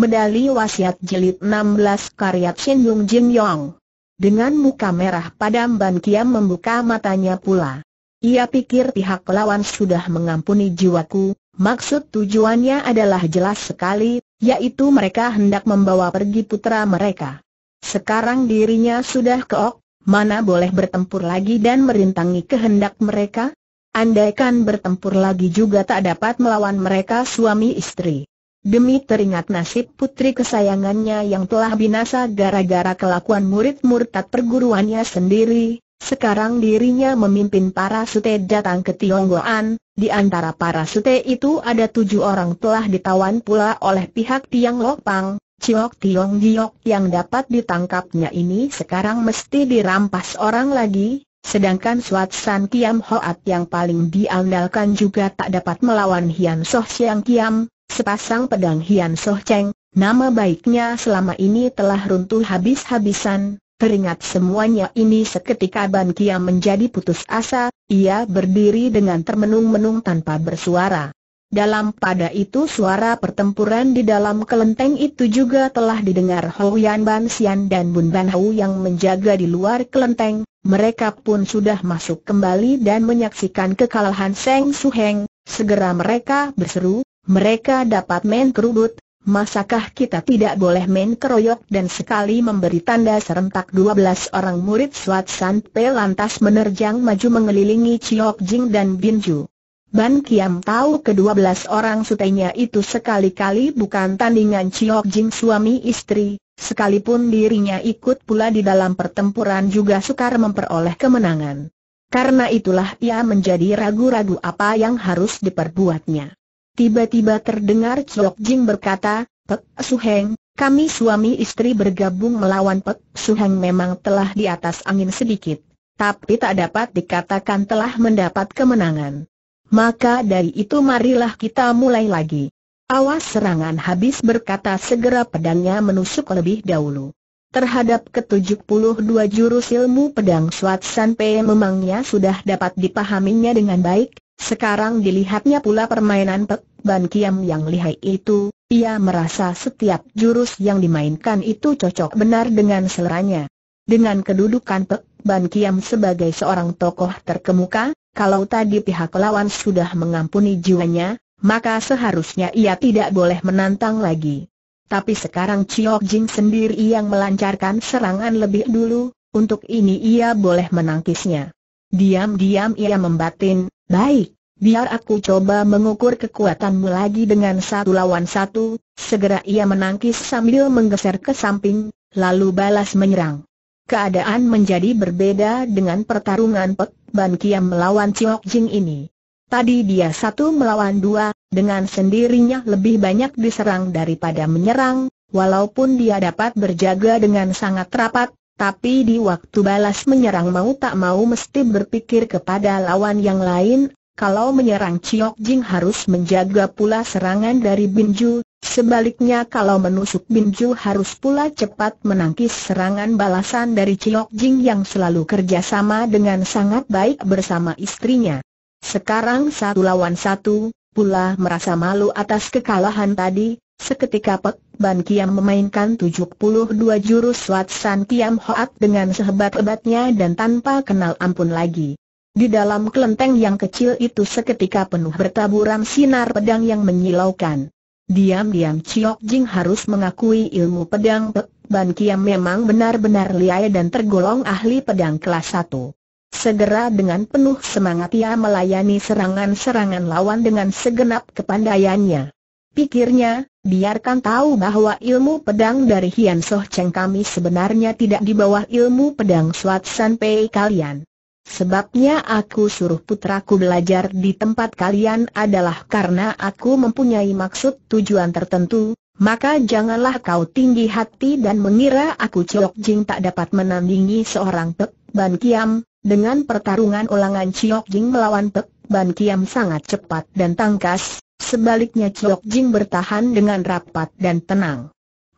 Medali Wasiat Jilid 16 Karya Shin Yung Jin Yong. Dengan muka merah padam Ban Kiam membuka matanya pula. Ia pikir pihak lawan sudah mengampuni jiwaku, maksud tujuannya adalah jelas sekali, yaitu mereka hendak membawa pergi putra mereka. Sekarang dirinya sudah keok, mana boleh bertempur lagi dan merintangi kehendak mereka? Andaikan bertempur lagi juga tak dapat melawan mereka suami istri. Demi teringat nasib putri kesayangannya yang telah binasa gara-gara kelakuan murid murtad perguruannya sendiri, sekarang dirinya memimpin para sute datang ke Tionggoan. Di antara para sute itu ada 7 orang telah ditawan pula oleh pihak Tiang Lopang, Ciok Tiong Giok yang dapat ditangkapnya ini sekarang mesti dirampas orang lagi, sedangkan Suat San Kiam Hoat yang paling diandalkan juga tak dapat melawan Hian Soh Siang Kiam. Sepasang pedang Hian Soh Cheng, nama baiknya selama ini telah runtuh habis-habisan. Teringat semuanya ini seketika Ban Kiam menjadi putus asa, ia berdiri dengan termenung-menung tanpa bersuara. Dalam pada itu suara pertempuran di dalam kelenteng itu juga telah didengar Hoyan Ban Sian dan Bun Ban Hau yang menjaga di luar kelenteng. Mereka pun sudah masuk kembali dan menyaksikan kekalahan Seng Su Heng. Segera mereka berseru, mereka dapat main kerudut, masakah kita tidak boleh main keroyok, dan sekali memberi tanda serentak 12 orang murid Suat San Pe lantas menerjang maju mengelilingi Ciok Jing dan Bin Ju. Ban Kiam tahu ke-12 orang sutenya itu sekali-kali bukan tandingan Ciok Jing suami istri, sekalipun dirinya ikut pula di dalam pertempuran juga sukar memperoleh kemenangan. Karena itulah ia menjadi ragu-ragu apa yang harus diperbuatnya. Tiba-tiba terdengar Ciok Jing berkata, "Pek Su Heng, kami suami istri bergabung melawan Pek Su Heng memang telah di atas angin sedikit, tapi tak dapat dikatakan telah mendapat kemenangan. Maka dari itu marilah kita mulai lagi." "Awas serangan habis," berkata segera pedangnya menusuk lebih dahulu. Terhadap ke-72 jurus ilmu pedang Suat San Pe memangnya sudah dapat dipahaminya dengan baik. Sekarang dilihatnya pula permainan Pek Ban Kiam yang lihai itu, ia merasa setiap jurus yang dimainkan itu cocok benar dengan seleranya. Dengan kedudukan Pek Ban Kiam sebagai seorang tokoh terkemuka, kalau tadi pihak lawan sudah mengampuni jiwanya, maka seharusnya ia tidak boleh menantang lagi. Tapi sekarang Ciok Jing sendiri yang melancarkan serangan lebih dulu, untuk ini ia boleh menangkisnya. Diam-diam ia membatin, "Baik, biar aku coba mengukur kekuatanmu lagi dengan 1 lawan 1, segera ia menangkis sambil menggeser ke samping, lalu balas menyerang. Keadaan menjadi berbeda dengan pertarungan Pek Ban Kiam melawan Ciok Jing ini. Tadi dia 1 melawan 2, dengan sendirinya lebih banyak diserang daripada menyerang, walaupun dia dapat berjaga dengan sangat rapat. Tapi di waktu balas menyerang mau tak mau mesti berpikir kepada lawan yang lain. Kalau menyerang Ciok Jing harus menjaga pula serangan dari Bin Ju. Sebaliknya kalau menusuk Bin Ju harus pula cepat menangkis serangan balasan dari Ciok Jing yang selalu kerjasama dengan sangat baik bersama istrinya. Sekarang 1 lawan 1, pula merasa malu atas kekalahan tadi. Seketika Pek Ban Kiam memainkan 72 jurus Suat San Kiam Hoat dengan sehebat-hebatnya dan tanpa kenal ampun lagi. Di dalam kelenteng yang kecil itu seketika penuh bertaburan sinar pedang yang menyilaukan. Diam-diam Ciok Jing harus mengakui ilmu pedang Pek Ban Kiam memang benar-benar lihai dan tergolong ahli pedang kelas 1. Segera dengan penuh semangat ia melayani serangan-serangan lawan dengan segenap kepandaiannya. Pikirnya, biarkan tahu bahwa ilmu pedang dari Hian Soh Cheng kami sebenarnya tidak di bawah ilmu pedang Suat San Pe kalian. Sebabnya aku suruh putraku belajar di tempat kalian adalah karena aku mempunyai maksud tujuan tertentu. Maka janganlah kau tinggi hati dan mengira aku Ciok Jing tak dapat menandingi seorang Pek Ban Kiam. Dengan pertarungan ulangan Ciok Jing melawan Pek Ban Kiam sangat cepat dan tangkas. Sebaliknya Ciok Jing bertahan dengan rapat dan tenang.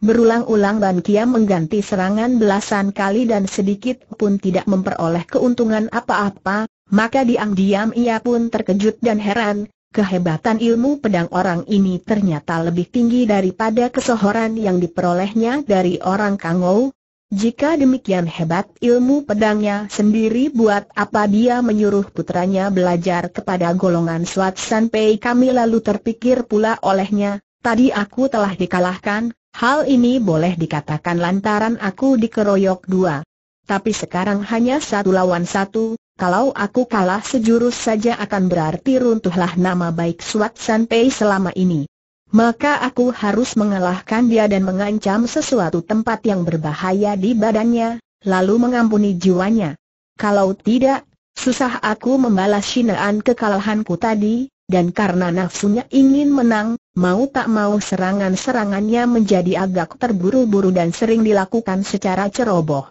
Berulang-ulang Ban Kiam mengganti serangan belasan kali dan sedikit pun tidak memperoleh keuntungan apa-apa. Maka diam-diam ia pun terkejut dan heran. Kehebatan ilmu pedang orang ini ternyata lebih tinggi daripada kesohoran yang diperolehnya dari orang Kangou. Jika demikian hebat ilmu pedangnya sendiri, buat apa dia menyuruh putranya belajar kepada golongan Suat Sanpei? Kami lalu terpikir pula olehnya, tadi aku telah dikalahkan, hal ini boleh dikatakan lantaran aku dikeroyok dua. Tapi sekarang hanya satu lawan satu. Kalau aku kalah sejurus saja akan berarti runtuhlah nama baik Suat Sanpei selama ini. Maka aku harus mengalahkan dia dan mengancam sesuatu tempat yang berbahaya di badannya, lalu mengampuni jiwanya. Kalau tidak, susah aku membalas hinaan kekalahanku tadi, dan karena nafsunya ingin menang, mau tak mau serangan-serangannya menjadi agak terburu-buru dan sering dilakukan secara ceroboh.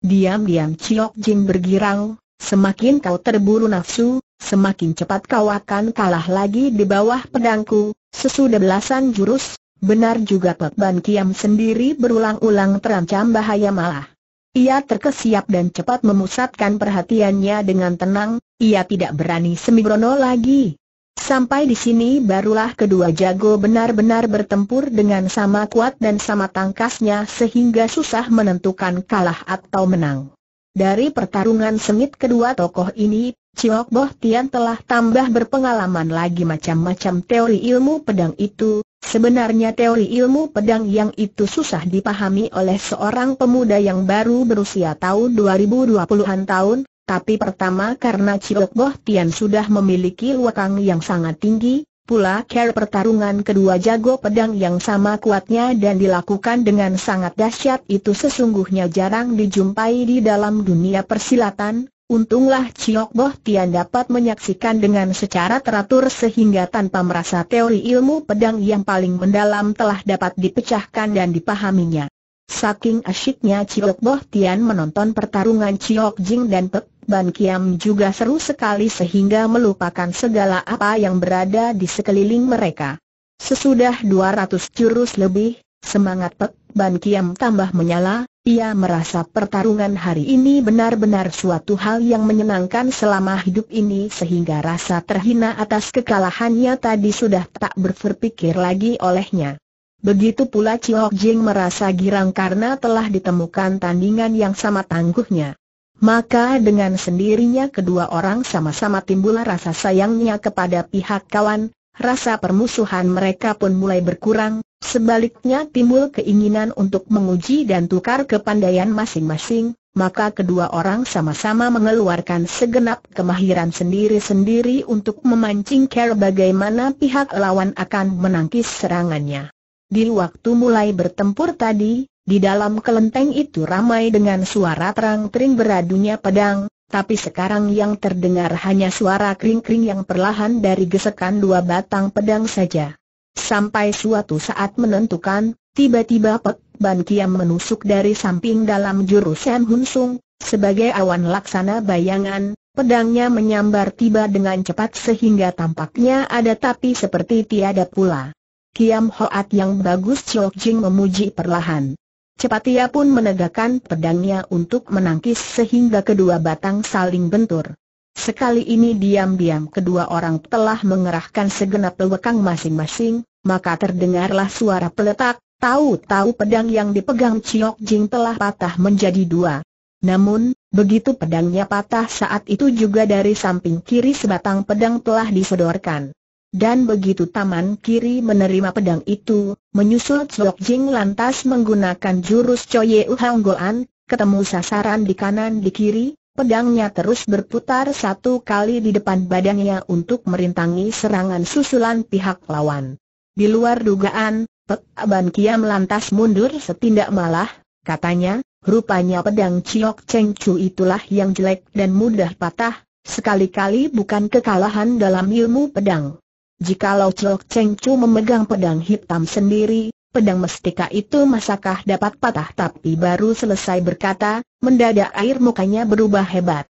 Diam-diam Chiok Jin bergirang. Semakin kau terburu nafsu, semakin cepat kau akan kalah lagi di bawah pedangku. Sesudah belasan jurus, benar juga Pek Ban Kiam sendiri berulang-ulang terancam bahaya malah. Ia terkesiap dan cepat memusatkan perhatiannya dengan tenang, ia tidak berani sembrono lagi. Sampai di sini barulah kedua jago benar-benar bertempur dengan sama kuat dan sama tangkasnya sehingga susah menentukan kalah atau menang. Dari pertarungan sengit kedua tokoh ini, Chiok Boh Tian telah tambah berpengalaman lagi macam-macam teori ilmu pedang itu. Sebenarnya teori ilmu pedang yang itu susah dipahami oleh seorang pemuda yang baru berusia tahun 2020-an tahun, tapi pertama karena Chiok Boh Tian sudah memiliki luakang yang sangat tinggi, pula care pertarungan kedua jago pedang yang sama kuatnya dan dilakukan dengan sangat dahsyat itu sesungguhnya jarang dijumpai di dalam dunia persilatan. Untunglah Chiok Boh Tian dapat menyaksikan dengan secara teratur sehingga tanpa merasa teori ilmu pedang yang paling mendalam telah dapat dipecahkan dan dipahaminya. Saking asyiknya Chiok Boh Tian menonton pertarungan Chiok Jin dan Pek Ban Kiam juga seru sekali sehingga melupakan segala apa yang berada di sekeliling mereka. Sesudah 200 jurus lebih, semangat Pek Ban Kiam tambah menyala. Ia merasa pertarungan hari ini benar-benar suatu hal yang menyenangkan selama hidup ini sehingga rasa terhina atas kekalahannya tadi sudah tak berpikir lagi olehnya. Begitu pula Chiok Jin merasa girang karena telah ditemukan tandingan yang sama tangguhnya. Maka dengan sendirinya kedua orang sama-sama timbul rasa sayangnya kepada pihak kawan, rasa permusuhan mereka pun mulai berkurang. Sebaliknya timbul keinginan untuk menguji dan tukar kepandaian masing-masing, maka kedua orang sama-sama mengeluarkan segenap kemahiran sendiri-sendiri untuk memancing cara bagaimana pihak lawan akan menangkis serangannya. Di waktu mulai bertempur tadi, di dalam kelenteng itu ramai dengan suara terang-tering beradunya pedang, tapi sekarang yang terdengar hanya suara kring-kring yang perlahan dari gesekan dua batang pedang saja. Sampai suatu saat menentukan, tiba-tiba Pek Ban Kiam menusuk dari samping dalam jurus Sam Hun Sung. Sebagai awan laksana bayangan, pedangnya menyambar tiba dengan cepat sehingga tampaknya ada tapi seperti tiada pula. Kiam Hoat yang bagus Chiok Jin memuji perlahan. Cepat ia pun menegakkan pedangnya untuk menangkis sehingga kedua batang saling bentur. Sekali ini diam-diam kedua orang telah mengerahkan segenap lekang masing-masing, maka terdengarlah suara peletak, tahu-tahu pedang yang dipegang Chiok Jin telah patah menjadi dua. Namun, begitu pedangnya patah saat itu juga dari samping kiri sebatang pedang telah disodorkan. Dan begitu tangan kiri menerima pedang itu, menyusul Chiok Jin lantas menggunakan jurus Choi Yu Hang Goan, ketemu sasaran di kanan di kiri. Pedangnya terus berputar satu kali di depan badannya untuk merintangi serangan susulan pihak lawan. Di luar dugaan, Pek Ban Kiam lantas mundur setindak malah, katanya, rupanya pedang Chiok Cheng Chu itulah yang jelek dan mudah patah, sekali-kali bukan kekalahan dalam ilmu pedang. Jikalau Chiok Cheng Chu memegang pedang hitam sendiri, pedang mestika itu masakah dapat patah? Tapi baru selesai berkata, mendadak air mukanya berubah hebat.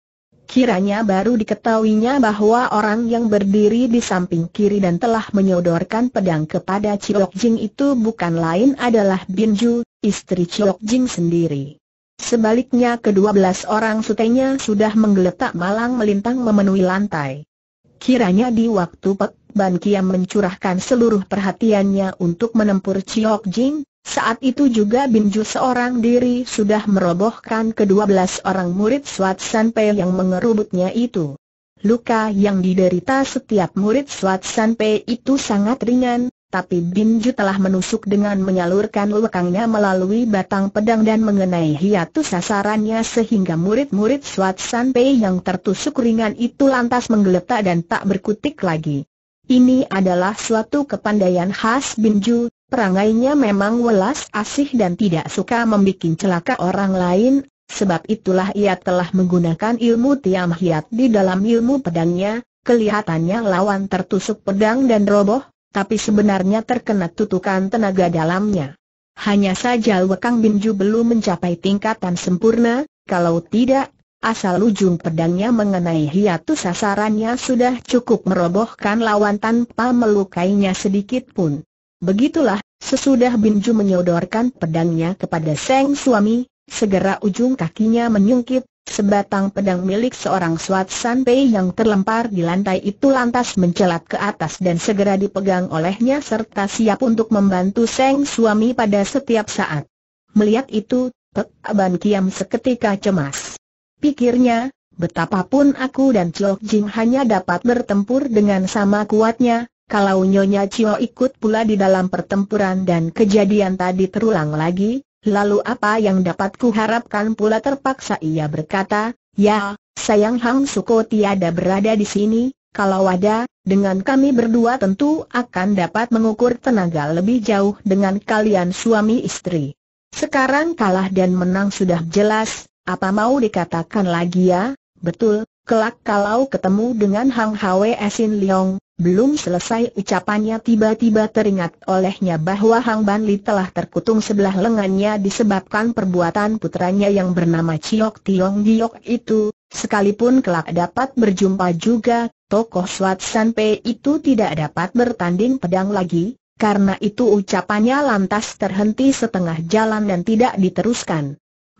Kiranya baru diketahuinya bahwa orang yang berdiri di samping kiri dan telah menyodorkan pedang kepada Chiok Jin itu bukan lain adalah Bin Ju, istri Chiok Jin sendiri. Sebaliknya kedua belas orang sutenya sudah menggeletak malang melintang memenuhi lantai. Kiranya di waktu Pek Ban Kiam mencurahkan seluruh perhatiannya untuk menempur Chiok Jing, saat itu juga Bin Ju seorang diri sudah merobohkan ke-12 orang murid Swat San Pei yang mengerubutnya itu. Luka yang diderita setiap murid Swat San Pei itu sangat ringan, tapi Bin Ju telah menusuk dengan menyalurkan lekangnya melalui batang pedang dan mengenai hiatus sasarannya sehingga murid-murid Swat San Pei yang tertusuk ringan itu lantas menggeletak dan tak berkutik lagi. Ini adalah suatu kepandaian khas Bin Ju, perangainya memang welas asih dan tidak suka membuat celaka orang lain, sebab itulah ia telah menggunakan ilmu Tiam Hiat di dalam ilmu pedangnya, kelihatannya lawan tertusuk pedang dan roboh, tapi sebenarnya terkena tutukan tenaga dalamnya. Hanya saja lekang Bin Ju belum mencapai tingkatan sempurna, kalau tidak, asal ujung pedangnya mengenai hiatus sasarannya sudah cukup merobohkan lawan tanpa melukainya sedikit pun. Begitulah, sesudah Bin Ju menyodorkan pedangnya kepada sang suami, segera ujung kakinya menyungkip, sebatang pedang milik seorang Swat San Pei yang terlempar di lantai itu lantas mencelat ke atas dan segera dipegang olehnya serta siap untuk membantu sang suami pada setiap saat. Melihat itu, Pek Ban Kiam seketika cemas. Pikirnya, betapapun aku dan Chiok Jing hanya dapat bertempur dengan sama kuatnya, kalau Nyonya Chio ikut pula di dalam pertempuran dan kejadian tadi terulang lagi, lalu apa yang dapat kuharapkan pula? Terpaksa ia berkata, ya, sayang Hang Suko tiada berada di sini, kalau ada, dengan kami berdua tentu akan dapat mengukur tenaga lebih jauh dengan kalian suami istri. Sekarang kalah dan menang sudah jelas. Apa mau dikatakan lagi ya? Betul, kelak kalau ketemu dengan Hang Hwe Sin Leong. Belum selesai ucapannya tiba-tiba teringat olehnya bahwa Hang Ban Li telah terkutung sebelah lengannya disebabkan perbuatan putranya yang bernama Chiok Tiong Giok itu. Sekalipun kelak dapat berjumpa juga, tokoh Swat San Pei itu tidak dapat bertanding pedang lagi. Karena itu ucapannya lantas terhenti setengah jalan dan tidak diteruskan.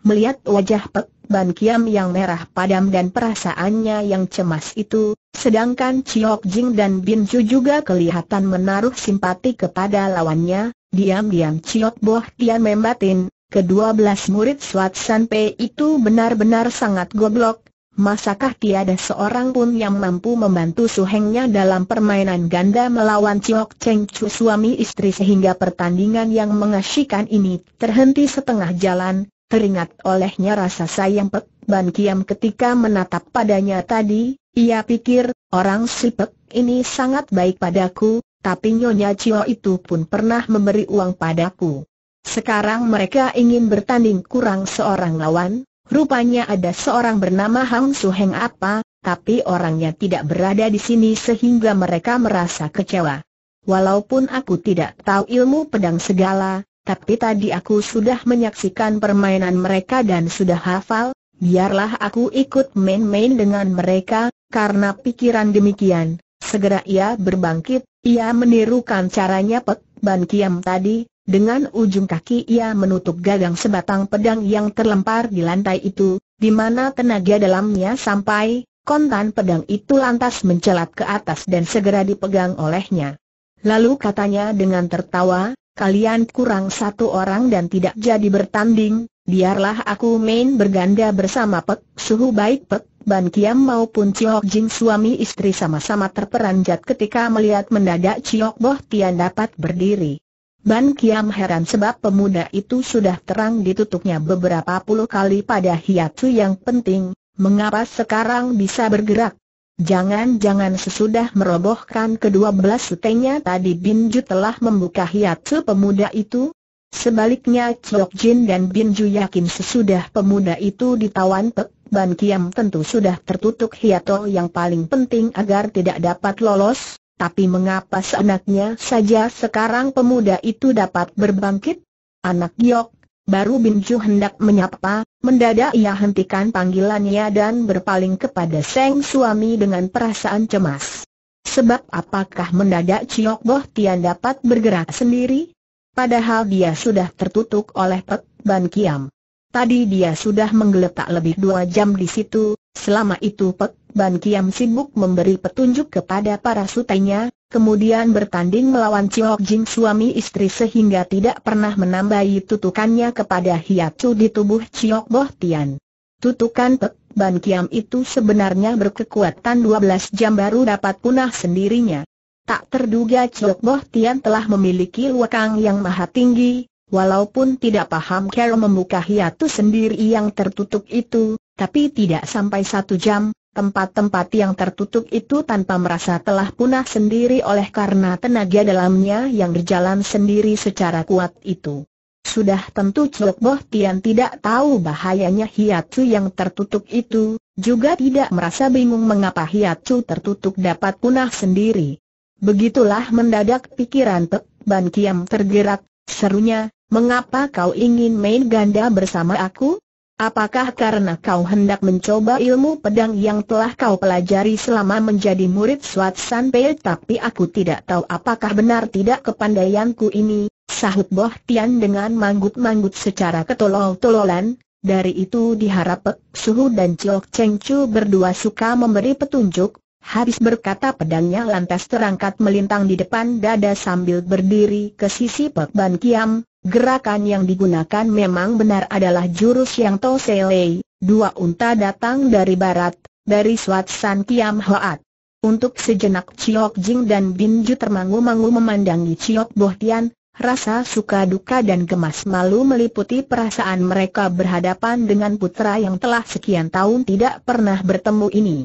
Melihat wajah Pek Ban Kiam yang merah padam dan perasaannya yang cemas itu, sedangkan Chiok Jing dan Bin Ju juga kelihatan menaruh simpati kepada lawannya, diam-diam Chiok Boh Tian membatin, ke-12 murid Swat San Pei itu benar-benar sangat goblok, masakah tiada seorang pun yang mampu membantu suhengnya dalam permainan ganda melawan Chiok Cheng Chu suami istri sehingga pertandingan yang mengasyikan ini terhenti setengah jalan. Teringat olehnya rasa sayang Pek Ban Kiam ketika menatap padanya tadi, ia pikir, orang si Pek ini sangat baik padaku, tapi Nyonya Chio itu pun pernah memberi uang padaku. Sekarang mereka ingin bertanding kurang seorang lawan, rupanya ada seorang bernama Hang Suheng apa, tapi orangnya tidak berada di sini sehingga mereka merasa kecewa. Walaupun aku tidak tahu ilmu pedang segala, tapi tadi aku sudah menyaksikan permainan mereka dan sudah hafal, biarlah aku ikut main-main dengan mereka, karena pikiran demikian. Segera ia berbangkit, ia menirukan caranya Pek Ban Kiam tadi, dengan ujung kaki ia menutup gagang sebatang pedang yang terlempar di lantai itu, di mana tenaga dalamnya sampai, kontan pedang itu lantas mencelat ke atas dan segera dipegang olehnya. Lalu katanya dengan tertawa, kalian kurang satu orang dan tidak jadi bertanding, biarlah aku main berganda bersama Pek Suhu. Baik Pek Ban Kiam maupun Chiok Jing suami istri sama-sama terperanjat ketika melihat mendadak Chiok Boh Tian dapat berdiri. Ban Kiam heran sebab pemuda itu sudah terang ditutuknya beberapa puluh kali pada hiatu yang penting, mengapa sekarang bisa bergerak? Jangan-jangan sesudah merobohkan ke-12 sutenya tadi Bin Ju telah membuka hiatu pemuda itu? Sebaliknya Chiok Jin dan Bin Ju yakin sesudah pemuda itu ditawan Pek Ban Kiam tentu sudah tertutup hiatu yang paling penting agar tidak dapat lolos, tapi mengapa seenaknya saja sekarang pemuda itu dapat berbangkit? Anak giok, baru Bin Ju hendak menyapa, mendadak ia hentikan panggilannya dan berpaling kepada sang suami dengan perasaan cemas. Sebab apakah mendadak Chiok Boh Tian dapat bergerak sendiri? Padahal dia sudah tertutup oleh Pek Ban Kiam. Tadi dia sudah menggeletak lebih 2 jam di situ. Selama itu Pek Ban Kiam sibuk memberi petunjuk kepada para sutainya, kemudian bertanding melawan Chiok Jin suami istri sehingga tidak pernah menambahi tutukannya kepada hiacu di tubuh Chiok Boh Tian. Tutukan Pek Ban Kiam itu sebenarnya berkekuatan 12 jam baru dapat punah sendirinya. Tak terduga Chiok Boh Tian telah memiliki lekang yang maha tinggi, walaupun tidak paham cara membuka hiatus sendiri yang tertutup itu, tapi tidak sampai 1 jam, tempat-tempat yang tertutup itu tanpa merasa telah punah sendiri oleh karena tenaga dalamnya yang berjalan sendiri secara kuat itu. Sudah tentu Chiok Boh Tian tidak tahu bahayanya hiatus yang tertutup itu, juga tidak merasa bingung mengapa hiatus tertutup dapat punah sendiri. Begitulah mendadak pikiran Pek Ban Kiam tergerak, serunya, "Mengapa kau ingin main ganda bersama aku? Apakah karena kau hendak mencoba ilmu pedang yang telah kau pelajari selama menjadi murid Suat San Pei?" "Tapi aku tidak tahu apakah benar tidak kepandaianku ini," sahut Boh Tian dengan manggut-manggut secara ketolol-tololan. Dari itu diharap Pek Suhu dan Chiok Cheng Chu berdua suka memberi petunjuk. Habis berkata pedangnya lantas terangkat melintang di depan dada sambil berdiri ke sisi Pek Ban Kiam. Gerakan yang digunakan memang benar adalah jurus yang To Se Lei, 2 unta datang dari barat, dari Suat San Kiam Hoat. Untuk sejenak Chiok Jin dan Bin Ju termangu-mangu memandangi Chiok Boh Tian, rasa suka duka dan gemas malu meliputi perasaan mereka berhadapan dengan putra yang telah sekian tahun tidak pernah bertemu ini.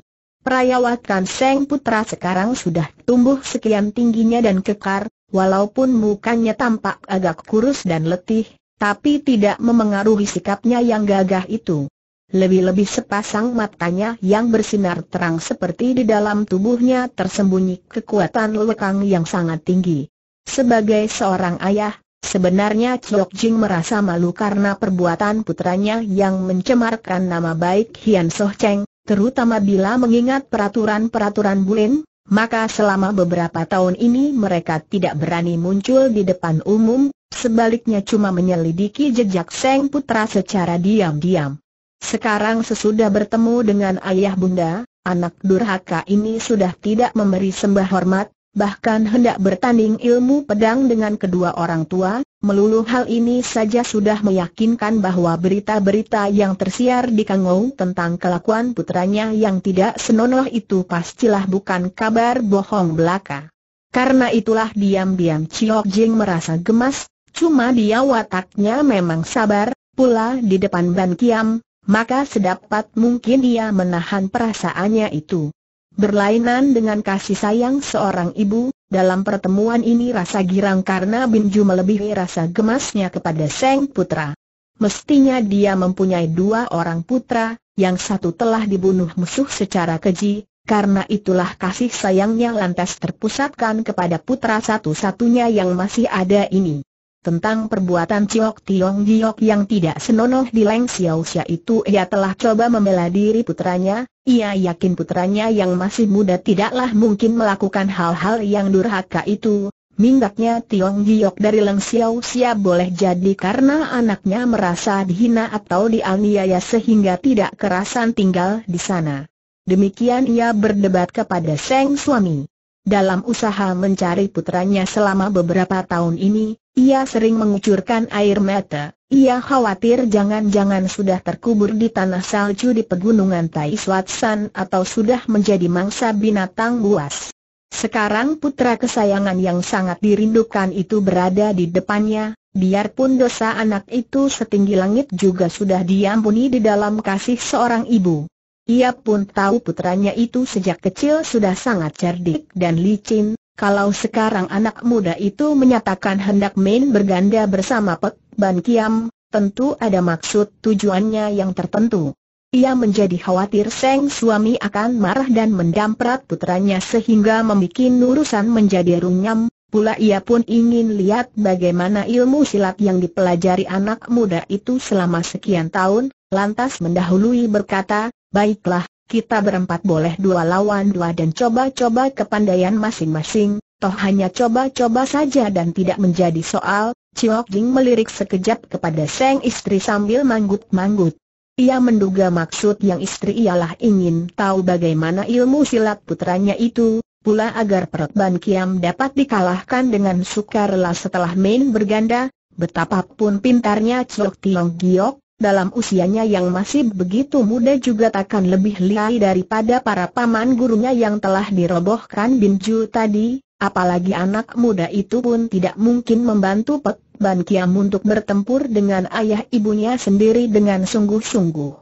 Perayawakan sang putra sekarang sudah tumbuh sekian tingginya dan kekar, walaupun mukanya tampak agak kurus dan letih, tapi tidak memengaruhi sikapnya yang gagah itu. Lebih-lebih sepasang matanya yang bersinar terang seperti di dalam tubuhnya tersembunyi kekuatan lekang yang sangat tinggi. Sebagai seorang ayah, sebenarnya Chiok Jin merasa malu karena perbuatan putranya yang mencemarkan nama baik Hian Soh Cheng. Terutama bila mengingat peraturan-peraturan Bulin, maka selama beberapa tahun ini mereka tidak berani muncul di depan umum, sebaliknya cuma menyelidiki jejak sang putra secara diam-diam. Sekarang sesudah bertemu dengan ayah bunda, anak durhaka ini sudah tidak memberi sembah hormat, bahkan hendak bertanding ilmu pedang dengan kedua orang tua. Melulu hal ini saja sudah meyakinkan bahwa berita-berita yang tersiar di Kangou tentang kelakuan putranya yang tidak senonoh itu pastilah bukan kabar bohong belaka. Karena itulah diam-diam Chiok Jin merasa gemas, cuma dia wataknya memang sabar, pula di depan Ban Kiam, maka sedapat mungkin dia menahan perasaannya itu. Berlainan dengan kasih sayang seorang ibu, dalam pertemuan ini rasa girang karena Bin Ju melebihi rasa gemasnya kepada sang putra. Mestinya dia mempunyai 2 orang putra, yang satu telah dibunuh musuh secara keji, karena itulah kasih sayangnya lantas terpusatkan kepada putra satu-satunya yang masih ada ini. Tentang perbuatan Chiok Tiong Giok yang tidak senonoh di Leng Xiao Xia itu ia telah coba membela diri putranya, ia yakin putranya yang masih muda tidaklah mungkin melakukan hal-hal yang durhaka itu, minggatnya Tiong Giok dari Leng Xiao Xia boleh jadi karena anaknya merasa dihina atau dianiaya sehingga tidak kerasan tinggal di sana. Demikian ia berdebat kepada sang suami. Dalam usaha mencari putranya selama beberapa tahun ini, ia sering mengucurkan air mata. Ia khawatir jangan-jangan sudah terkubur di tanah salju di pegunungan Tai Suat San atau sudah menjadi mangsa binatang buas. Sekarang putra kesayangan yang sangat dirindukan itu berada di depannya, biarpun dosa anak itu setinggi langit juga sudah diampuni di dalam kasih seorang ibu. Ia pun tahu putranya itu sejak kecil sudah sangat cerdik dan licin. Kalau sekarang anak muda itu menyatakan hendak main berganda bersama Pek Ban Kiam, tentu ada maksud tujuannya yang tertentu. Ia menjadi khawatir sang suami akan marah dan mendamprat putranya sehingga membuat urusan menjadi runyam. Pula ia pun ingin lihat bagaimana ilmu silat yang dipelajari anak muda itu selama sekian tahun. Lantas mendahului berkata, "Baiklah, kita berempat boleh 2 lawan 2 dan coba-coba kepandaian masing-masing, toh hanya coba-coba saja dan tidak menjadi soal, Chiok Jing melirik sekejap kepada sang istri sambil manggut-manggut. Ia menduga maksud yang istri ialah ingin tahu bagaimana ilmu silat putranya itu, pula agar Perut Ban Kiam dapat dikalahkan dengan sukarela setelah main berganda. Betapapun pintarnya Chiok Tiong Giok, dalam usianya yang masih begitu muda juga takkan lebih lihai daripada para paman gurunya yang telah dirobohkan Binju tadi. Apalagi anak muda itu pun tidak mungkin membantu Perut Ban Kiam untuk bertempur dengan ayah ibunya sendiri dengan sungguh-sungguh.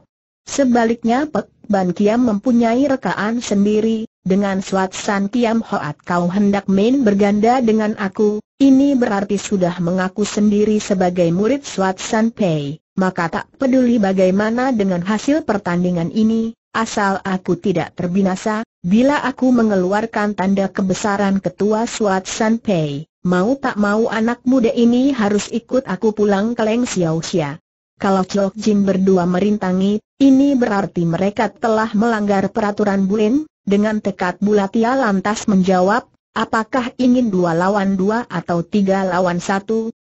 Sebaliknya Perut Ban Kiam mempunyai rekaan sendiri. Dengan Suatsan Kiam Hoat kau hendak main berganda dengan aku, ini berarti sudah mengaku sendiri sebagai murid Suatsan Pei. Maka tak peduli bagaimana dengan hasil pertandingan ini, asal aku tidak terbinasa. Bila aku mengeluarkan tanda kebesaran ketua Suatsan Pei, mau tak mau anak muda ini harus ikut aku pulang ke Leng Xiao Xia. Kalau Chiok Jin berdua merintangi, ini berarti mereka telah melanggar peraturan Bulin. Dengan tekad bulat ia lantas menjawab, apakah ingin 2 lawan 2 atau 3 lawan 1?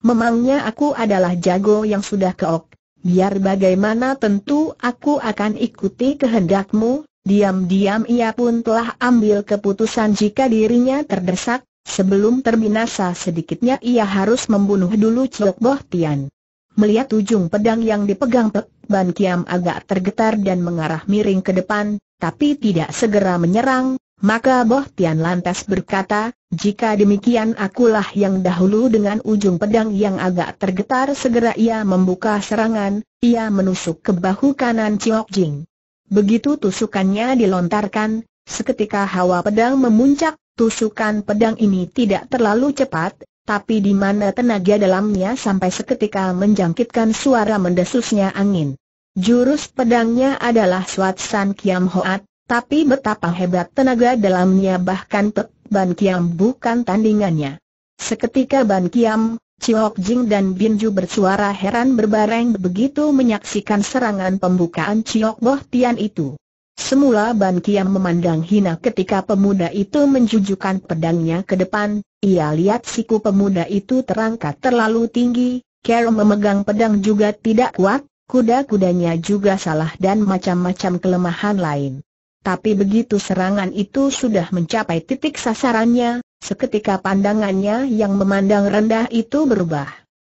Memangnya aku adalah jago yang sudah keok. Biar bagaimana tentu aku akan ikuti kehendakmu. Diam-diam ia pun telah ambil keputusan jika dirinya terdesak, sebelum terbinasa sedikitnya ia harus membunuh dulu Chiok Boh Tian. Melihat ujung pedang yang dipegang Perut Ban Kiam agak tergetar dan mengarah miring ke depan, tapi tidak segera menyerang, maka Boh Tian lantas berkata, jika demikian akulah yang dahulu. Dengan ujung pedang yang agak tergetar segera ia membuka serangan, ia menusuk ke bahu kanan Chiok Jing. Begitu tusukannya dilontarkan, seketika hawa pedang memuncak. Tusukan pedang ini tidak terlalu cepat, tapi di mana tenaga dalamnya sampai seketika menjangkitkan suara mendesusnya angin. Jurus pedangnya adalah Suatsan Kiam Hoat, tapi betapa hebat tenaga dalamnya bahkan Perut Ban Kiam bukan tandingannya. Seketika Ban Kiam, Chiok Jing dan Binju bersuara heran berbareng begitu menyaksikan serangan pembukaan Chiok Boh Tian itu. Semula Ban Kiam memandang hina ketika pemuda itu menjujukan pedangnya ke depan. Ia lihat siku pemuda itu terangkat terlalu tinggi, cara memegang pedang juga tidak kuat, kuda-kudanya juga salah dan macam-macam kelemahan lain. Tapi begitu serangan itu sudah mencapai titik sasarannya, seketika pandangannya yang memandang rendah itu berubah.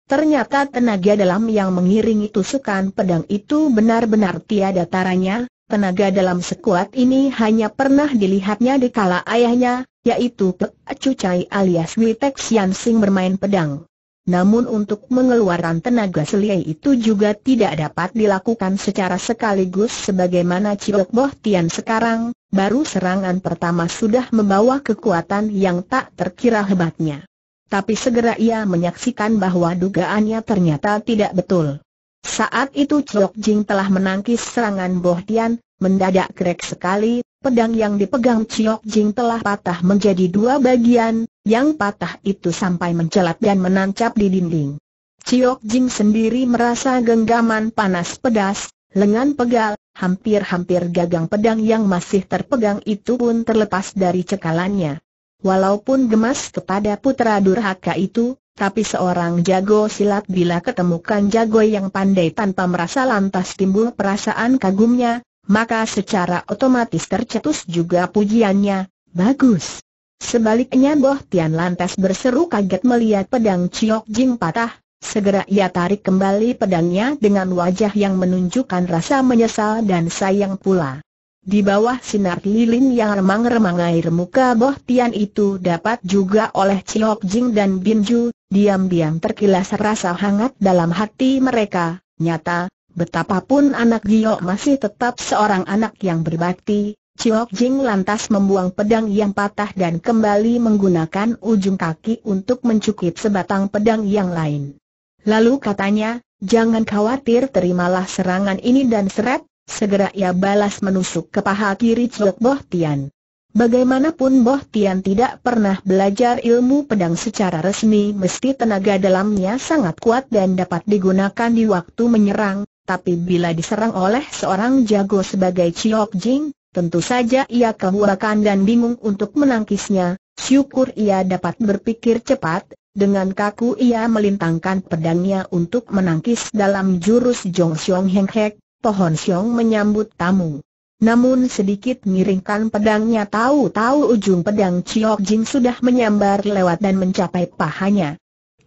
Ternyata tenaga dalam yang mengiringi tusukan pedang itu benar-benar tiada taranya. Tenaga dalam sekuat ini hanya pernah dilihatnya di kala ayahnya, yaitu Pek Cucai alias Witek Siansing bermain pedang. Namun untuk mengeluarkan tenaga seliai itu juga tidak dapat dilakukan secara sekaligus sebagaimana Chiok Boh Tian sekarang. Baru serangan pertama sudah membawa kekuatan yang tak terkira hebatnya. Tapi segera ia menyaksikan bahwa dugaannya ternyata tidak betul. Saat itu Chiok Jing telah menangkis serangan Boh Tian, mendadak krek sekali, pedang yang dipegang Chiok Jing telah patah menjadi 2 bagian, yang patah itu sampai mencelat dan menancap di dinding. Chiok Jing sendiri merasa genggaman panas pedas, lengan pegal, hampir-hampir gagang pedang yang masih terpegang itu pun terlepas dari cekalannya. Walaupun gemas kepada putra durhaka itu, tapi seorang jago silat bila ketemukan jago yang pandai tanpa merasa lantas timbul perasaan kagumnya, maka secara otomatis tercetus juga pujiannya, bagus. Sebaliknya Boh Tian lantas berseru kaget melihat pedang Chiok Jing patah. Segera ia tarik kembali pedangnya dengan wajah yang menunjukkan rasa menyesal dan sayang pula. Di bawah sinar lilin yang remang-remang air muka Boh Tian itu dapat juga oleh Chiok Jing dan Binju. Diam-diam terkilas rasa hangat dalam hati mereka. Nyata, betapapun anak Giok masih tetap seorang anak yang berbakti. Chiok Jing lantas membuang pedang yang patah dan kembali menggunakan ujung kaki untuk mencukip sebatang pedang yang lain. Lalu katanya, jangan khawatir, terimalah serangan ini, dan seret, segera ia balas menusuk ke paha kiri Chiok Boh Tian. Bagaimanapun Boh Tian tidak pernah belajar ilmu pedang secara resmi, mesti tenaga dalamnya sangat kuat dan dapat digunakan di waktu menyerang. Tapi bila diserang oleh seorang jago sebagai Chiok Jing, tentu saja ia kehuakan dan bingung untuk menangkisnya. Syukur ia dapat berpikir cepat, Dengan kaku ia melintangkan pedangnya untuk menangkis dalam jurus Jong Siong Heng Hek, Pohon Siong menyambut tamu. Namun sedikit miringkan pedangnya, tahu-tahu ujung pedang Chiok Jin sudah menyambar lewat dan mencapai pahanya.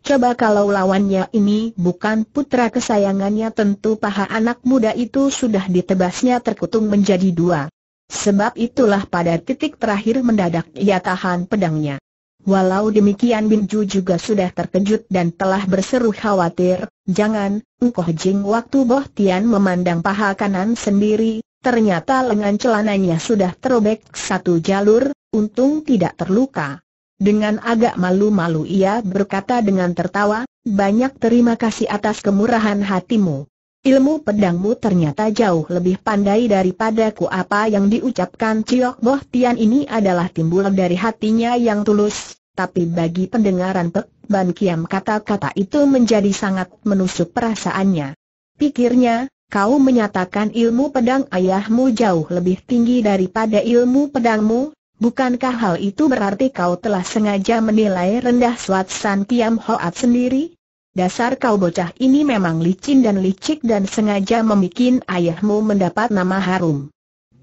Coba kalau lawannya ini bukan putra kesayangannya, tentu paha anak muda itu sudah ditebasnya terkutung menjadi dua. Sebab itulah pada titik terakhir mendadak ia tahan pedangnya. Walau demikian Bin Ju juga sudah terkejut dan telah berseru khawatir, "Jangan, Engkoh Jing!" Waktu Boh Tian memandang paha kanan sendiri, ternyata lengan celananya sudah terobek satu jalur, untung tidak terluka. Dengan agak malu-malu ia berkata dengan tertawa, "Banyak terima kasih atas kemurahan hatimu. Ilmu pedangmu ternyata jauh lebih pandai daripadaku." Apa yang diucapkan Chiok Boh Tian ini adalah timbul dari hatinya yang tulus, tapi bagi pendengaran Pek Ban Kiam kata-kata itu menjadi sangat menusuk perasaannya. Pikirnya, "Kau menyatakan ilmu pedang ayahmu jauh lebih tinggi daripada ilmu pedangmu, bukankah hal itu berarti kau telah sengaja menilai rendah Swatsan Kiam Hoat sendiri? Dasar kau bocah ini memang licin dan licik dan sengaja membuat ayahmu mendapat nama harum."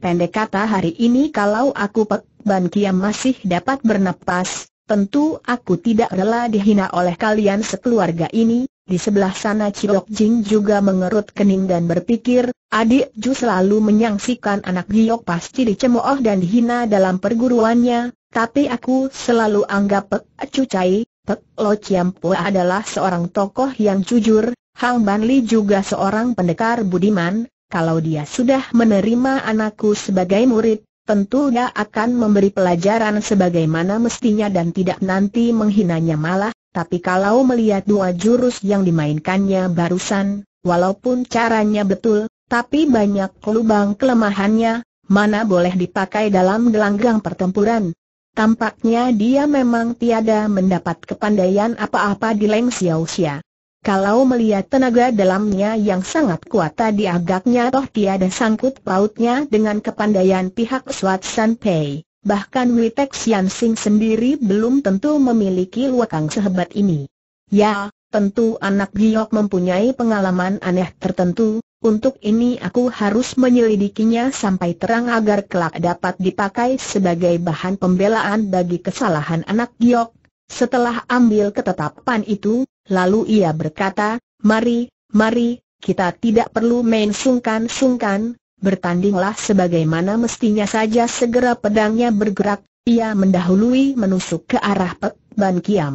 Pendek kata, hari ini kalau aku Pek Ban Kiam masih dapat bernapas, tentu aku tidak rela dihina oleh kalian sekeluarga ini. Di sebelah sana Chiok Jin juga mengerut kening dan berpikir, adik Ju selalu menyangsikan anak Giok pasti dicemooh dan dihina dalam perguruannya, tapi aku selalu anggap Pek Chu Chai, Pek Lo Chiam Po adalah seorang tokoh yang jujur, Hang Ban Li juga seorang pendekar budiman. Kalau dia sudah menerima anakku sebagai murid, tentu dia akan memberi pelajaran sebagaimana mestinya dan tidak nanti menghinanya malah. Tapi kalau melihat dua jurus yang dimainkannya barusan, walaupun caranya betul, tapi banyak lubang kelemahannya, mana boleh dipakai dalam gelanggang pertempuran. Tampaknya dia memang tiada mendapat kepandaian apa-apa di Leng Xiao Xia. Kalau melihat tenaga dalamnya yang sangat kuat tadi, agaknya toh tiada sangkut pautnya dengan kepandaian pihak Swatsan Pei. Bahkan Witek Sian Sing sendiri belum tentu memiliki luakang sehebat ini. Ya, tentu anak Giok mempunyai pengalaman aneh tertentu. Untuk ini aku harus menyelidikinya sampai terang agar kelak dapat dipakai sebagai bahan pembelaan bagi kesalahan anak Giok. Setelah ambil ketetapan itu, lalu ia berkata, "Mari, kita tidak perlu main sungkan-sungkan, bertandinglah sebagaimana mestinya saja." Segera pedangnya bergerak, ia mendahului menusuk ke arah Pek Ban Kiam.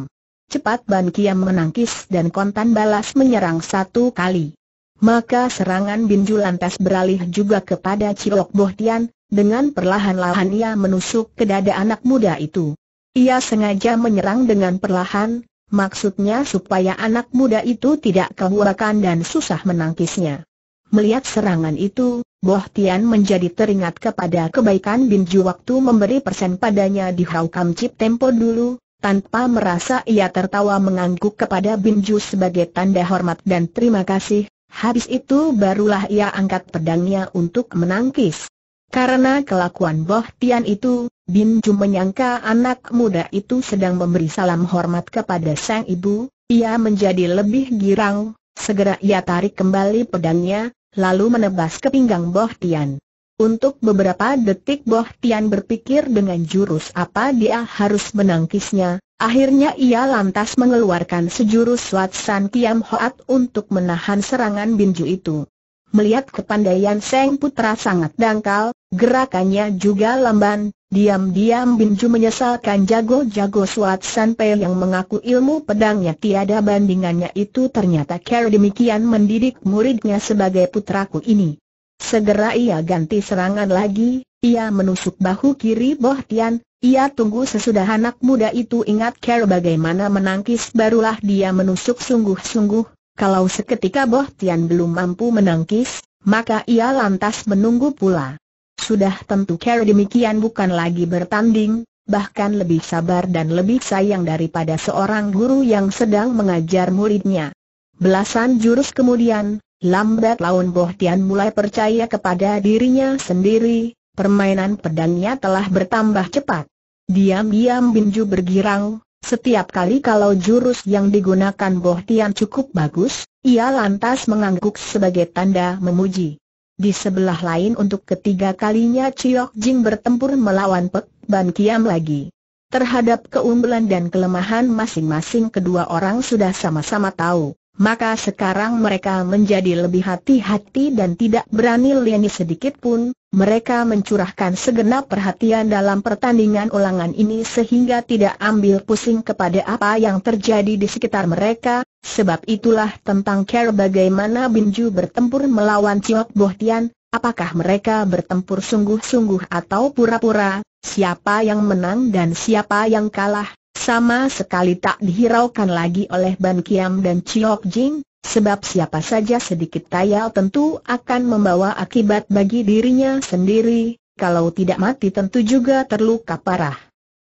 Cepat Ban Kiam menangkis dan kontan balas menyerang satu kali. Maka serangan Bin Ju lantas beralih juga kepada Chiok Boh Tian, dengan perlahan-lahan ia menusuk ke dada anak muda itu. Ia sengaja menyerang dengan perlahan, maksudnya supaya anak muda itu tidak kehubakan dan susah menangkisnya. Melihat serangan itu, Boh Tian menjadi teringat kepada kebaikan Bin Ju waktu memberi persen padanya di Hau Kam Chip Tempo dulu. Tanpa merasa ia tertawa mengangguk kepada Bin Ju sebagai tanda hormat dan terima kasih. Habis itu barulah ia angkat pedangnya untuk menangkis. Karena kelakuan Boh Tian itu, Bin Ju menyangka anak muda itu sedang memberi salam hormat kepada sang ibu. Ia menjadi lebih girang. Segera ia tarik kembali pedangnya, lalu menebas ke pinggang Boh Tian. Untuk beberapa detik Boh Tian berpikir dengan jurus apa dia harus menangkisnya. Akhirnya ia lantas mengeluarkan sejurus Swatsan Kiam Hoat untuk menahan serangan Bin Ju itu. Melihat kepandaian sang putra sangat dangkal, gerakannya juga lamban, diam-diam Bin Ju menyesalkan jago-jago Swatsan Pei yang mengaku ilmu pedangnya tiada bandingannya itu ternyata cara demikian mendidik muridnya sebagai putraku ini. Segera ia ganti serangan lagi, ia menusuk bahu kiri Boh Tian. Ia tunggu sesudah anak muda itu ingat cara bagaimana menangkis barulah dia menusuk sungguh-sungguh. Kalau seketika Boh Tian belum mampu menangkis, maka ia lantas menunggu pula. Sudah tentu cara demikian bukan lagi bertanding, bahkan lebih sabar dan lebih sayang daripada seorang guru yang sedang mengajar muridnya. Belasan jurus kemudian, lambat laun Boh Tian mulai percaya kepada dirinya sendiri. Permainan pedangnya telah bertambah cepat. Diam-diam Bin Ju bergirang, Setiap kali kalau jurus yang digunakan Bo Tian cukup bagus, ia lantas mengangguk sebagai tanda memuji. Di sebelah lain untuk ketiga kalinya Chiok Jing bertempur melawan Pek Ban Kiam lagi. Terhadap keunggulan dan kelemahan masing-masing kedua orang sudah sama-sama tahu, maka sekarang mereka menjadi lebih hati-hati dan tidak berani leni sedikit pun. Mereka mencurahkan segenap perhatian dalam pertandingan ulangan ini sehingga tidak ambil pusing kepada apa yang terjadi di sekitar mereka. Sebab itulah tentang cara bagaimana Binju bertempur melawan Chiok Bo Tian. Apakah mereka bertempur sungguh-sungguh atau pura-pura? Siapa yang menang dan siapa yang kalah sama sekali tak dihiraukan lagi oleh Ban Kiam dan Chiok Jing. Sebab siapa saja sedikit tayal tentu akan membawa akibat bagi dirinya sendiri, kalau tidak mati tentu juga terluka parah.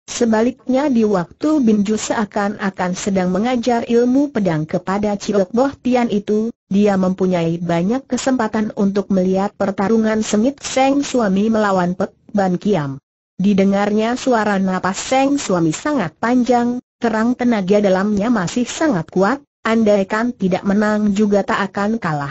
Sebaliknya di waktu Binju seakan-akan sedang mengajar ilmu pedang kepada Chiok Bo Tian itu, dia mempunyai banyak kesempatan untuk melihat pertarungan sengit Seng Suami melawan Pek Ban Kiam. Didengarnya suara napas Seng Suami sangat panjang, terang tenaga dalamnya masih sangat kuat. Andaikan tidak menang juga tak akan kalah.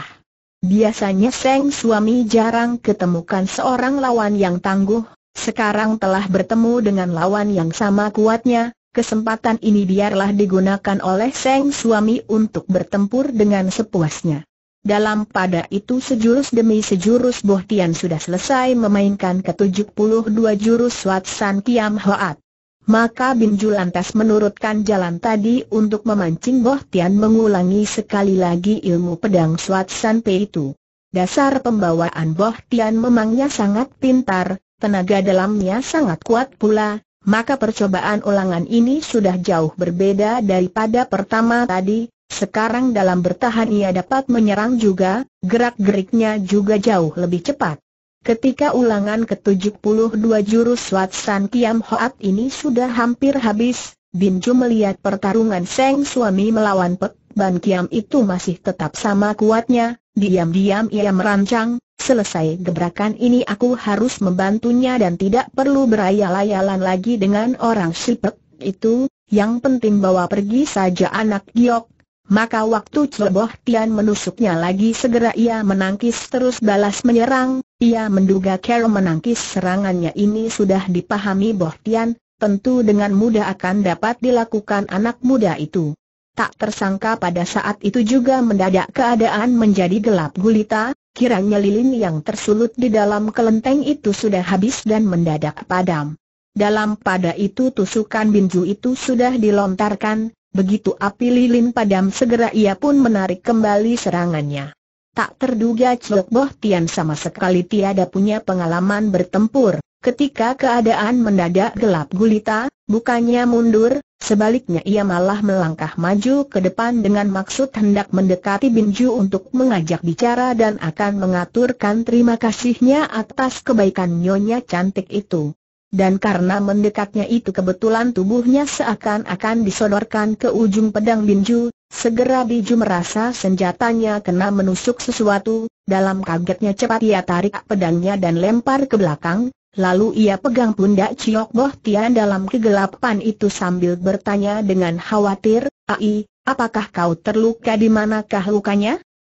Biasanya Seng Suami jarang ketemukan seorang lawan yang tangguh. Sekarang telah bertemu dengan lawan yang sama kuatnya. Kesempatan ini biarlah digunakan oleh Seng Suami untuk bertempur dengan sepuasnya. Dalam pada itu sejurus demi sejurus Bo Tian sudah selesai memainkan ke-72 jurus Wat San Kiam Hoat. Maka Binju lantas menurutkan jalan tadi untuk memancing Bo Tian mengulangi sekali lagi ilmu pedang Swat San Pe itu. Dasar pembawaan Bo Tian memangnya sangat pintar, tenaga dalamnya sangat kuat pula, maka percobaan ulangan ini sudah jauh berbeda daripada pertama tadi. Sekarang dalam bertahan ia dapat menyerang juga, gerak-geriknya juga jauh lebih cepat. Ketika ulangan ke-72 jurus Wat San Kiam Hoat ini sudah hampir habis, Binju melihat pertarungan Seng Suami melawan Pek Ban Kiam itu masih tetap sama kuatnya. Diam-diam ia merancang, selesai gebrakan ini aku harus membantunya dan tidak perlu berayal-ayalan lagi dengan orang si Pek itu, yang penting bawa pergi saja anak giok. Maka waktu Chiok Bo Tian menusuknya lagi segera ia menangkis terus balas menyerang. Ia menduga cara menangkis serangannya ini sudah dipahami Bo Tian, tentu dengan mudah akan dapat dilakukan anak muda itu. Tak tersangka pada saat itu juga mendadak keadaan menjadi gelap gulita, kiranya lilin yang tersulut di dalam kelenteng itu sudah habis dan mendadak padam. Dalam pada itu tusukan Binju itu sudah dilontarkan. Begitu api lilin padam segera ia pun menarik kembali serangannya. Tak terduga Chiok Bo Tian sama sekali tiada punya pengalaman bertempur. Ketika keadaan mendadak gelap gulita, bukannya mundur, sebaliknya ia malah melangkah maju ke depan dengan maksud hendak mendekati Binju untuk mengajak bicara dan akan mengaturkan terima kasihnya atas kebaikan nyonya cantik itu. Dan karena mendekatnya itu kebetulan tubuhnya seakan-akan disodorkan ke ujung pedang Binju. Segera Binju merasa senjatanya kena menusuk sesuatu. Dalam kagetnya cepat ia tarik pedangnya dan lempar ke belakang. Lalu ia pegang pundak Chiok Bo Tian dalam kegelapan itu sambil bertanya dengan khawatir, "Ai, apakah kau terluka? Di manakah lukanya?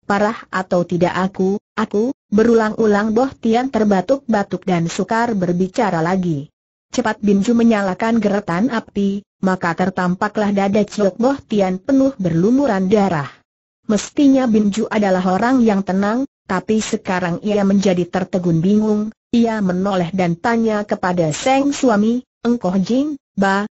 Parah atau tidak?" Aku, berulang-ulang Bo Tian terbatuk-batuk dan sukar berbicara lagi. Cepat Binju menyalakan geretan api, maka tertampaklah dada Chiok Bo Tian penuh berlumuran darah. Mestinya Binju adalah orang yang tenang, tapi sekarang ia menjadi tertegun bingung. Ia menoleh dan tanya kepada Seng Suami, "Engkoh Jing,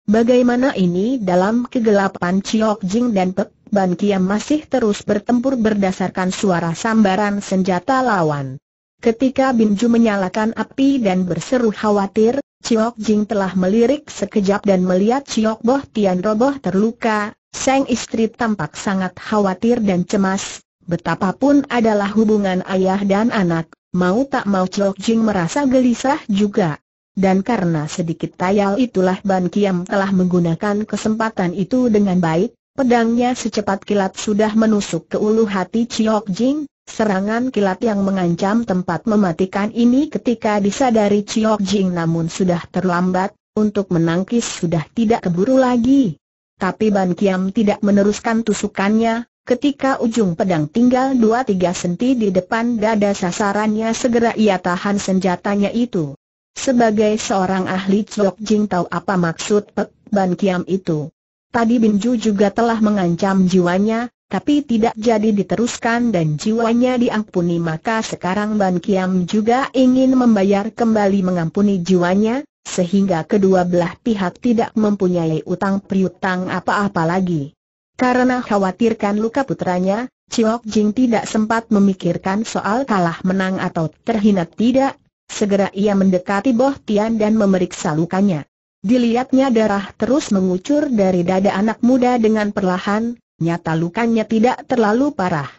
bagaimana ini?" Dalam kegelapan Chiok Jing dan Pek Ban Kiam masih terus bertempur berdasarkan suara sambaran senjata lawan. Ketika Binju menyalakan api dan berseru khawatir, Chiok Jing telah melirik sekejap dan melihat Chiok Bo Tian roboh terluka. Sang istri tampak sangat khawatir dan cemas. Betapapun adalah hubungan ayah dan anak, mau tak mau Chiok Jing merasa gelisah juga. Dan karena sedikit tayal itulah Ban Kiam telah menggunakan kesempatan itu dengan baik. Pedangnya secepat kilat sudah menusuk ke ulu hati Chiok Jing. Serangan kilat yang mengancam tempat mematikan ini ketika disadari Chiok Jing namun sudah terlambat. Untuk menangkis sudah tidak keburu lagi. Tapi Ban Kiam tidak meneruskan tusukannya. Ketika ujung pedang tinggal 2-3 senti di depan dada sasarannya, segera ia tahan senjatanya itu. Sebagai seorang ahli Chok Jing tahu apa maksud Pek Ban Kiam itu. Tadi Binju juga telah mengancam jiwanya, tapi tidak jadi diteruskan dan jiwanya diampuni, maka sekarang Ban Kiam juga ingin membayar kembali mengampuni jiwanya, sehingga kedua belah pihak tidak mempunyai utang piutang apa-apa lagi. Karena khawatirkan luka putranya, Chok Jing tidak sempat memikirkan soal kalah menang atau terhina tidak. Segera ia mendekati Boh Tian dan memeriksa lukanya. Dilihatnya darah terus mengucur dari dada anak muda dengan perlahan, nyata lukanya tidak terlalu parah.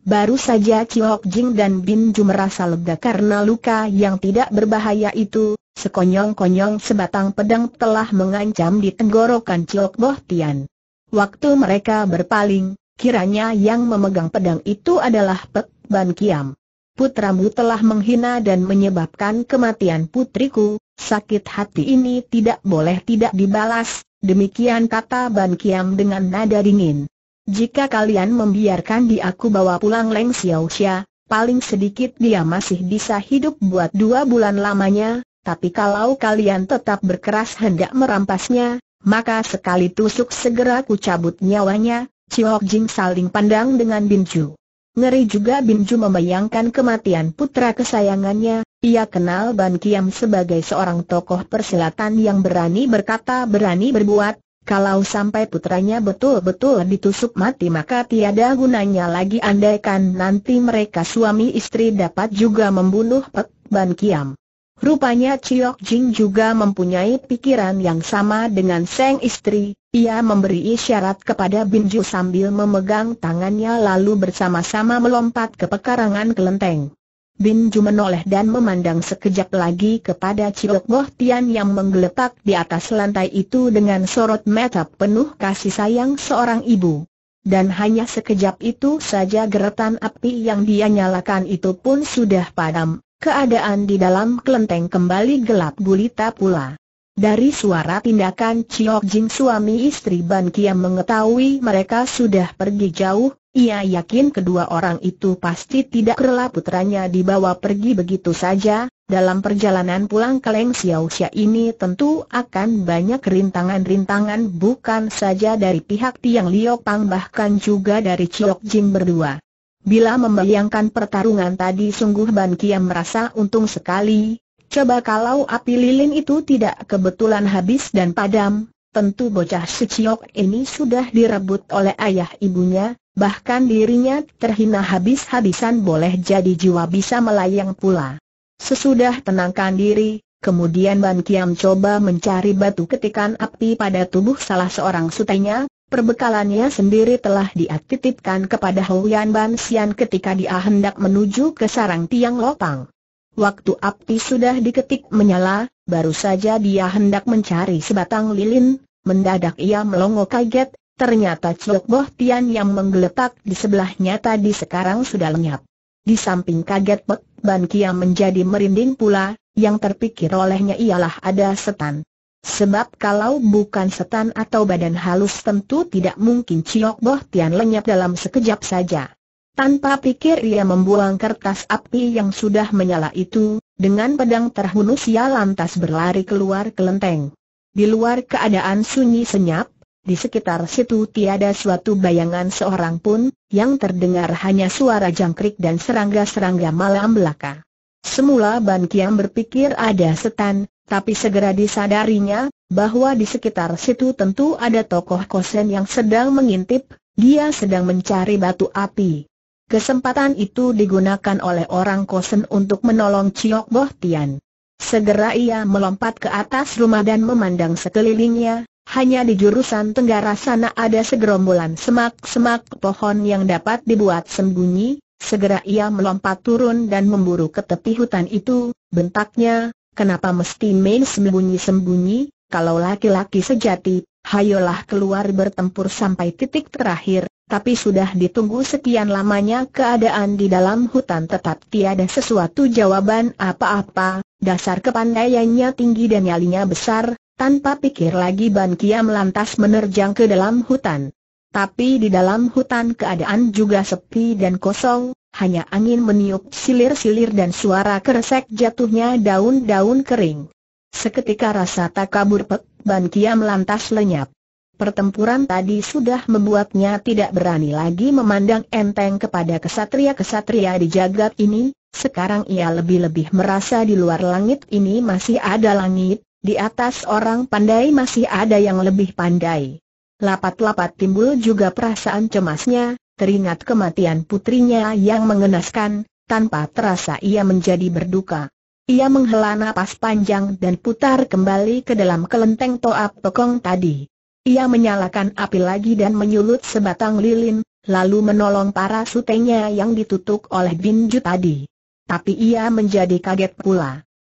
Baru saja Chok Jing dan Binju merasa lega karena luka yang tidak berbahaya itu, sekonyong-konyong sebatang pedang telah mengancam di tenggorokan Chok Boh Tian. Waktu mereka berpaling, kiranya yang memegang pedang itu adalah Pek Ban Kiam. "Putramu telah menghina dan menyebabkan kematian putriku, sakit hati ini tidak boleh tidak dibalas," demikian kata Ban Kiam dengan nada dingin. "Jika kalian membiarkan diaku bawa pulang Leng Xiaoxia, paling sedikit dia masih bisa hidup buat 2 bulan lamanya, tapi kalau kalian tetap berkeras hendak merampasnya, maka sekali tusuk segera ku cabut nyawanya." Chok Jing saling pandang dengan Binju. Ngeri juga Binju membayangkan kematian putra kesayangannya. Ia kenal Ban Kiam sebagai seorang tokoh persilatan yang berani berkata, berani berbuat. Kalau sampai putranya betul-betul ditusuk mati, maka tiada gunanya lagi andaikan nanti mereka suami istri dapat juga membunuh Pek Ban Kiam. Rupanya Chok Jing juga mempunyai pikiran yang sama dengan sang istri. Ia memberi isyarat kepada Binju sambil memegang tangannya lalu bersama-sama melompat ke pekarangan kelenteng. Binju menoleh dan memandang sekejap lagi kepada Chok Boh Tian yang menggeletak di atas lantai itu dengan sorot mata penuh kasih sayang seorang ibu. Dan hanya sekejap itu saja geretan api yang dia nyalakan itu pun sudah padam. Keadaan di dalam kelenteng kembali gelap gulita pula. Dari suara tindakan Chok Jing suami istri Ban Kiam mengetahui mereka sudah pergi jauh. Ia yakin kedua orang itu pasti tidak rela putranya dibawa pergi begitu saja. Dalam perjalanan pulang ke Leng Xiaoxia ini tentu akan banyak rintangan-rintangan, bukan saja dari pihak Tiang Liopang bahkan juga dari Chok Jing berdua. Bila membayangkan pertarungan tadi sungguh Ban Kiam merasa untung sekali. Coba kalau api lilin itu tidak kebetulan habis dan padam, tentu bocah si Chok ini sudah direbut oleh ayah ibunya, bahkan dirinya terhina habis-habisan, boleh jadi jiwa bisa melayang pula. Sesudah tenangkan diri, kemudian Ban Kiam coba mencari batu ketikan api pada tubuh salah seorang sutenya. Perbekalannya sendiri telah dia titipkan kepada Hoyan Ban Sian ketika dia hendak menuju ke sarang Tiang Lopang. Waktu api sudah diketik menyala, baru saja dia hendak mencari sebatang lilin, mendadak ia melongo kaget, ternyata Chok Boh Tian yang menggeletak di sebelahnya tadi sekarang sudah lenyap. Di samping kaget Pek Ban Kiam menjadi merinding pula, yang terpikir olehnya ialah ada setan. Sebab kalau bukan setan atau badan halus tentu tidak mungkin Chok Boh Tian lenyap dalam sekejap saja. Tanpa pikir ia membuang kertas api yang sudah menyala itu. Dengan pedang terhunus ia lantas berlari keluar kelenteng. Di luar keadaan sunyi senyap, di sekitar situ tiada suatu bayangan seorang pun. Yang terdengar hanya suara jangkrik dan serangga-serangga malam belaka. Semula Ban Kiam berpikir ada setan, tapi segera disadarinya bahwa di sekitar situ tentu ada tokoh Kosen yang sedang mengintip. Dia sedang mencari batu api. Kesempatan itu digunakan oleh orang Kosen untuk menolong Chok Boh Tian. Segera ia melompat ke atas rumah dan memandang sekelilingnya. Hanya di jurusan tenggara sana ada segerombolan semak-semak pohon yang dapat dibuat sembunyi. Segera ia melompat turun dan memburu ke tepi hutan itu. Bentaknya, "Kenapa mesti main sembunyi-sembunyi? Kalau laki-laki sejati, hayolah keluar bertempur sampai titik terakhir." Tapi sudah ditunggu sekian lamanya keadaan di dalam hutan tetap tiada sesuatu jawaban apa-apa. Dasar kepandaiannya tinggi dan nyalinya besar, Tanpa pikir lagi Ban Kiam lantas menerjang ke dalam hutan. Tapi di dalam hutan keadaan juga sepi dan kosong, hanya angin meniup silir-silir dan suara keresek jatuhnya daun-daun kering. Seketika rasa tak kabur pek, Ban Kiam lantas lenyap. Pertempuran tadi sudah membuatnya tidak berani lagi memandang enteng kepada kesatria-kesatria di jagat ini. Sekarang ia lebih-lebih merasa di luar langit ini masih ada langit, di atas orang pandai masih ada yang lebih pandai. Lapat-lapat timbul juga perasaan cemasnya, teringat kematian putrinya yang mengenaskan, tanpa terasa ia menjadi berduka. Ia menghela napas panjang dan putar kembali ke dalam kelenteng Toa Pekong tadi. Ia menyalakan api lagi dan menyulut sebatang lilin, lalu menolong para sutenya yang ditutup oleh Bin Ju tadi. Tapi ia menjadi kaget pula.